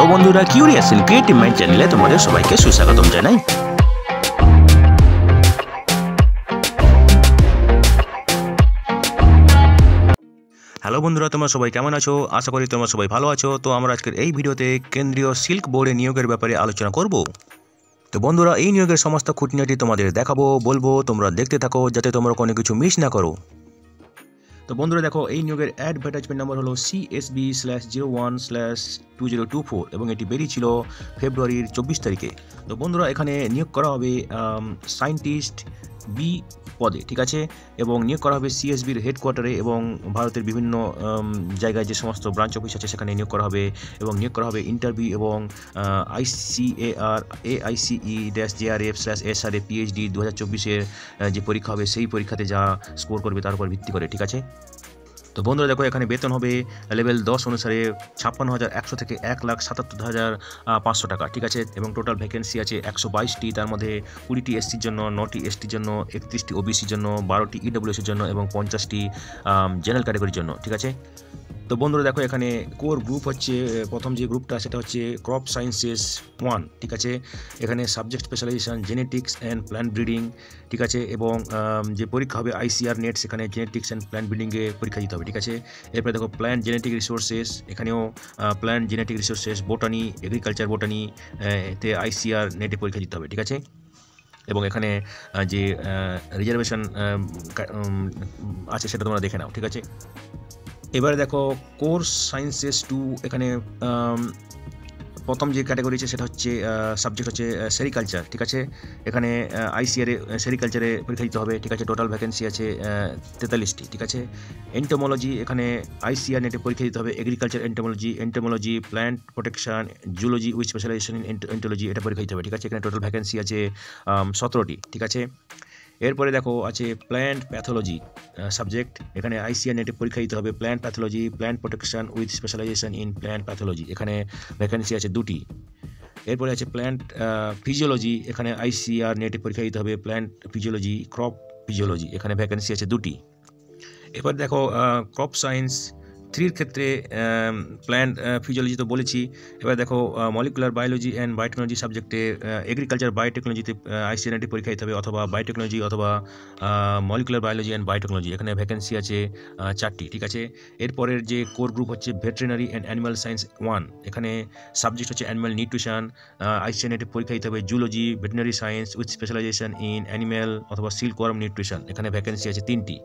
Hello বন্ধুরা, curious and creative mind চ্যানেলে তোমাদের সবাইকে সুস্বাগতম জানাই। হ্যালো বন্ধুরা, তোমরা সবাই কেমন আছো? আশা করি তোমরা সবাই ভালো আছো। তো আমরা আজকের এই ভিডিওতে কেন্দ্রীয় সিল্ক বোর্ডে নিয়োগের ব্যাপারে আলোচনা করব। তো বন্ধুরা, এই নিয়োগের সমস্ত খুঁটিনাটি তোমাদের দেখাবো, বলবো, তোমরা দেখতে থাকো যাতে তোমরা কোনো কিছু মিস না করো। তো বন্ধুরা দেখো, এই নিয়োগের অ্যাডভার্টাইজমেন্ট নম্বর হলো CSB/01/2024 এবং এটি বেরিয়েছিল ফেব্রুয়ারির 24 তারিখে। তো বন্ধুরা, এখানে নিয়োগ করা হবে সায়েন্টিস্ট বি পদে, ঠিক আছে, এবং নিয়োগ করা হবে CSBর হেডকোয়ার্টারে এবং ভারতের বিভিন্ন জায়গায় যে সমস্ত ব্রাঞ্চ অফিস আছে সেখানে নিয়োগ করা হবে, এবং নিয়োগ করা হবে ইন্টারভিউ এবং ICAR AICE-JRF/SRF PhD 2024-এর যে পরীক্ষা হবে সেই পরীক্ষাতে যা স্কোর করবে তার উপর ভিত্তি করে, ঠিক আছে। তো বন্ধুরা দেখো, এখানে বেতন হবে লেভেল 10 অনুসারে 56,100 থেকে 1,77,500 টাকা, ঠিক আছে, এবং টোটাল ভ্যাকেন্সি আছে 122টি, তার মধ্যে 20টি SCর জন্য, 9টি STর জন্য, 31টি OBCর জন্য, 12টি EWSর জন্য এবং 50টি জেনারেল ক্যাটাগরির জন্য, ঠিক আছে। তো বন্ধুরা দেখো, এখানে কোর গ্রুপ হচ্ছে প্রথম যে গ্রুপটা সেটা হচ্ছে ক্রপ সায়েন্সেস 1, ঠিক আছে, এখানে subject specialisation genetics and plant breeding, ঠিক আছে, এবং যে পরীক্ষা হবে ICAR NET সেখানে জেনেটিক্স অ্যান্ড প্ল্যান্ট ব্রিডিংয়ে পরীক্ষা দিতে হবে, ঠিক আছে। এরপরে দেখো প্ল্যান্ট জেনেটিক রিসোর্সেস, এখানেও plant genetic resources botany agriculture botany তে ICAR NET এ পরীক্ষা দিতে হবে, ঠিক আছে, এবং এখানে যে রিজার্ভেশন আছে সেটা তোমরা দেখে নাও, ঠিক আছে। এবারে দেখো কোর্স সায়েন্সেস 2, এখানে প্রথম যে ক্যাটাগরি আছে সেটা হচ্ছে সাবজেক্ট হচ্ছে সেরিকালচার, ঠিক আছে, এখানে ICAR সেরিকালচারে পরীক্ষা দিতে হবে, ঠিক আছে, টোটাল ভ্যাকেন্সি আছে 43টি, ঠিক আছে। এন্টোমোলজি, এখানে ICAR NET এ পরীক্ষা দিতে হবে agriculture entomology, plant protection zoology with specialisation in entomology, এটা পরীক্ষা দিতে হবে, ঠিক আছে, এখানে টোটাল ভ্যাকেন্সি আছে 17টি, ঠিক আছে। এরপরে দেখো আছে প্ল্যান্ট প্যাথোলজি সাবজেক্ট, এখানে ICAR NET এ পরীক্ষা দিতে হবে plant pathology, plant protection with specialisation in plant pathology, এখানে ভ্যাকেন্সি আছে 2টি। এরপরে আছে প্ল্যান্ট ফিজিওলজি, এখানে ICAR NET এ পরীক্ষা দিতে হবে প্ল্যান্ট ফিজিওলজি, ক্রপ ফিজিওলজি, এখানে ভ্যাকেন্সি আছে 2টি। এরপর দেখো ক্রপ সায়েন্স 3 ক্ষেত্রে প্ল্যান্ট ফিজিওলজি তো বলেছি, এবার দেখো মলিকুলার বায়োলজি অ্যান্ড বায়োটেকনোলজি সাবজেক্টে এগ্রিকালচার বায়োটেকনোলজিতে ICAR NET পরীক্ষা দিতে হবে, অথবা বায়োটেকনোলজি অথবা মলিকুলার বায়োলজি অ্যান্ড বায়োটেকনোলজি, এখানে ভ্যাকেন্সি আছে 4টি, ঠিক আছে। এরপরের যে কোর গ্রুপ হচ্ছে ভেটেরিনারি অ্যান্ড অ্যানিমাল সায়েন্স 1, এখানে সাবজেক্ট হচ্ছে অ্যানিমাল নিউট্রিশন, ICAR NET পরীক্ষা দিতে হবে zoology veterinary science with specialisation in animal অথবা সিল্কওয়ার্ম নিউট্রিশন, এখানে ভ্যাকেন্সি আছে 3টি,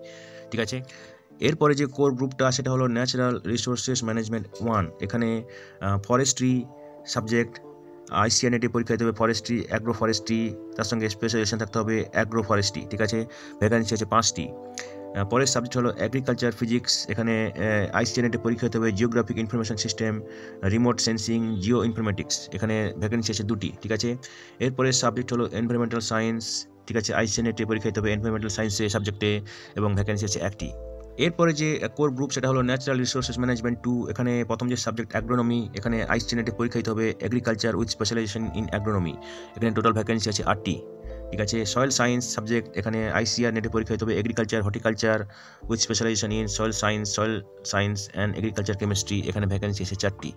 ঠিক আছে। এরপরে যে কোর গ্রুপটা সেটা হলো ন্যাচারাল রিসোর্সেস ম্যানেজমেন্ট 1, এখানে ফরেস্ট্রি সাবজেক্ট ICAR NET এ পরীক্ষা দিতে হবে ফরেস্ট্রি, অ্যাগ্রো ফরেস্ট্রি, তার সঙ্গে স্পেশালাইজেশন থাকতে হবে অ্যাগ্রো ফরেস্ট্রি, ঠিক আছে, ভ্যাকেন্সি আছে 5টি। পরের সাবজেক্ট হলো অ্যাগ্রিকালচার ফিজিক্স, এখানে ICAR NET এ পরীক্ষা দিতে হবে geographic information system, remote sensing, geo informatics, এখানে ভ্যাকেন্সি আছে 2টি, ঠিক আছে। এরপরে সাবজেক্ট হলো এনভায়রনমেন্টাল সায়েন্স, ঠিক আছে, ICAR NET এ পরীক্ষা দিতে হবে এনভায়রনমেন্টাল সায়েন্সের সাবজেক্টে এবং ভ্যাকেন্সি আছে 1টি। এরপরে যে কোর গ্রুপ সেটা হলো ন্যাচারাল রিসোর্সেস ম্যানেজমেন্ট 2, এখানে প্রথম যে সাবজেক্ট অ্যাগ্রোনমি, এখানে ICAR NET এ পরীক্ষা দিতে হবে agriculture with specialisation in agronomy, এখানে টোটাল ভ্যাকেন্সি আছে 8টি, ঠিক আছে। সয়েল সায়েন্স সাবজেক্ট, এখানে ICAR NET এ পরীক্ষা দিতে হবে agriculture horticulture with specialisation in soil science and agriculture chemistry, এখানে ভ্যাকেন্সি আছে 4টি।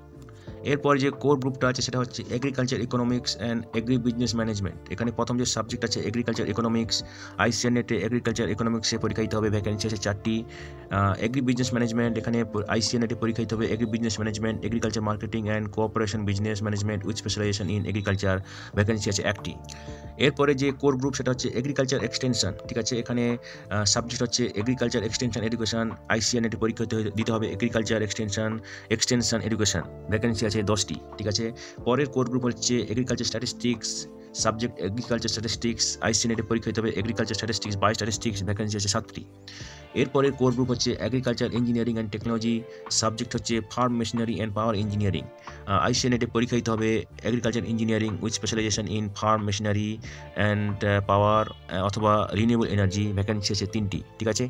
এরপর যে কোর গ্রুপটা আছে সেটা হচ্ছে agriculture economics and Agri Business Management, এখানে প্রথম যে সাবজেক্ট আছে এগ্রিকালচার ইকোনমিক্স, ICAR NET এ এগ্রিকালচার ইকোনমিক্সে পরীক্ষা দিতে হবে, ভ্যাকেন্সি আছে 4টি। এগ্রি বিজনেস ম্যানেজমেন্ট, এখানে ICAR NET এ পরীক্ষা দিতে হবে agri business management, agriculture marketing and cooperation business management with specialisation in agriculture, vacancy আছে 1টি। এরপরে যে কোর গ্রুপ সেটা হচ্ছে এগ্রিকালচার এক্সটেনশন, ঠিক আছে, এখানে সাবজেক্ট হচ্ছে agriculture extension education, ICAR NET এ পরীক্ষা দিতে হবে এগ্রিকালচার এক্সটেনশন এডুকেশন, ভ্যাকেন্সি আছে 10টি, ঠিক আছে। পরের কোর গ্রুপ হচ্ছে agriculture statistics subject agriculture statistics, ICAR NET এ পরীক্ষা দিতে হবে agriculture statistics by statistics, vacancy আছে 7টি। এরপরের কোর গ্রুপ হচ্ছে agriculture engineering and technology, subject হচ্ছে farm machinery and power engineering, ICAR NET এ পরীক্ষা দিতে হবে agriculture engineering with specialisation in farm machinery and power অথবা রিনিউয়েবল এনার্জি, ভ্যাকেন্সি আছে 3টি, ঠিক আছে।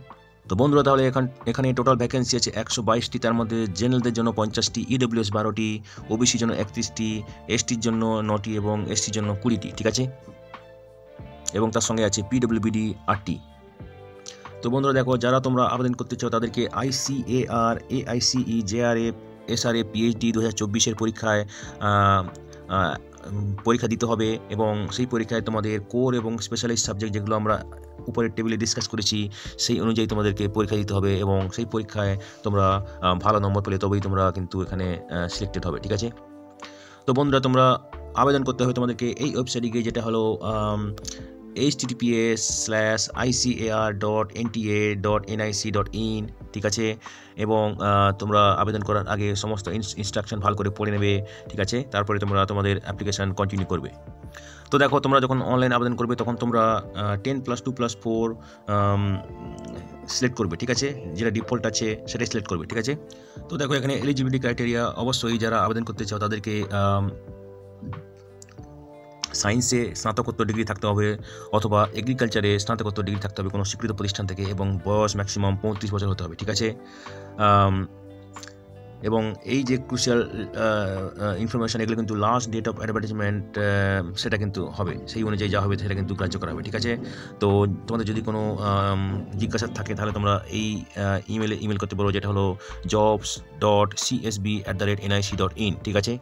তো বন্ধুরা তাহলে এখানে টোটাল ভ্যাকেন্সি আছে 122টি, তার মধ্যে জেনারেলদের জন্য 50টি, EWS 12টি, OBCর জন্য 31টি, STর জন্য 9টি এবং SCর জন্য 20টি, ঠিক আছে, এবং তার সঙ্গে আছে PWBD 8টি। তো বন্ধুরা দেখো, যারা তোমরা আবেদন করতে চাও তাদেরকে ICAR AICE JRF SRF PhD 2024-এর পরীক্ষা দিতে হবে, এবং সেই পরীক্ষায় তোমাদের কোর এবং স্পেশালাইজ সাবজেক্ট যেগুলো আমরা উপরের টেবিলে ডিসকাস করেছি সেই অনুযায়ী তোমাদেরকে পরীক্ষা দিতে হবে, এবং সেই পরীক্ষায় তোমরা ভালো নম্বর পেলে তবেই তোমরা কিন্তু এখানে সিলেক্টেড হবে। ঠিক আছে, তো বন্ধুরা তোমরা আবেদন করতে হবে তোমাদেরকে এই ওয়েবসাইটে গিয়ে, যেটা হলো https://icar.nta.nic.in। ঠিক আছে, এবং তোমরা আবেদন করার আগে সমস্ত ইনস্ট্রাকশন ভালো করে পড়ে নেবে। ঠিক আছে, তারপরে তোমরা তোমাদের অ্যাপ্লিকেশান কন্টিনিউ করবে। তো দেখো, তোমরা যখন অনলাইন আবেদন করবে তখন তোমরা 10+2+4 সিলেক্ট করবে। ঠিক আছে, যেটা ডিফল্ট আছে সেটাই সিলেক্ট করবে। ঠিক আছে, তো দেখো এখানে এলিজিবিলিটি ক্রাইটেরিয়া, অবশ্যই যারা আবেদন করতে চাও তাদেরকে সায়েন্সে স্নাতকোত্তর ডিগ্রি থাকতে হবে অথবা এগ্রিকালচারে স্নাতকোত্তর ডিগ্রি থাকতে হবে কোনো স্বীকৃত প্রতিষ্ঠান থেকে, এবং বয়স ম্যাক্সিমাম 35 বছর হতে হবে। ঠিক আছে, এবং এই যে ক্রুশিয়াল ইনফরমেশান এগুলো কিন্তু লাস্ট ডেট অফ অ্যাডভার্টাইজমেন্ট সেটা কিন্তু হবে, সেই অনুযায়ী যা হবে সেটা কিন্তু গ্রাহ্য করা হবে। ঠিক আছে, তো তোমাদের যদি কোনো জিজ্ঞাসা থাকে তাহলে তোমরা এই ইমেল করতে পারো, যেটা হলো jobs.csb@nic.in। ঠিক আছে,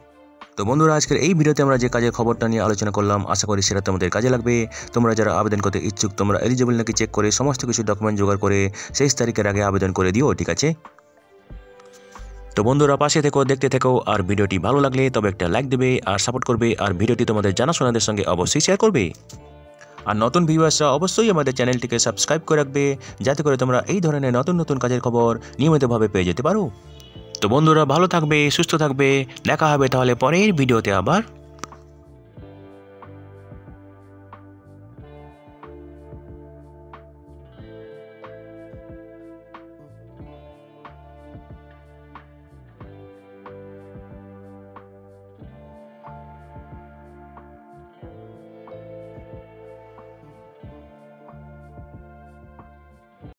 তো বন্ধুরা আজকের এই ভিডিওতে আমরা যে কাজের খবরটা নিয়ে আলোচনা করলাম আশা করি সেটা তোমাদের কাজে লাগবে। তোমরা যারা আবেদন করতে ইচ্ছুক তোমরা এলিজিবল নাকি চেক করে সমস্ত কিছু ডকুমেন্ট জোগাড় করে 23 তারিখের আগে আবেদন করে দিও। ঠিক আছে, তো বন্ধুরা পাশে থেকো, দেখতে থেকো, আর ভিডিওটি ভালো লাগলে তবে একটা লাইক দেবে আর সাপোর্ট করবে, আর ভিডিওটি তোমাদের জানাশোনাদের সঙ্গে অবশ্যই শেয়ার করবে, আর নতুন ভিউয়ার্সরা অবশ্যই আমাদের চ্যানেলটিকে সাবস্ক্রাইব করে রাখবে যাতে করে তোমরা এই ধরনের নতুন নতুন কাজের খবর নিয়মিতভাবে পেয়ে যেতে পারো। তো বন্ধুরা ভালো থাকবে, সুস্থ থাকবে, দেখা হবে তাহলে পরের ভিডিওতে আবার।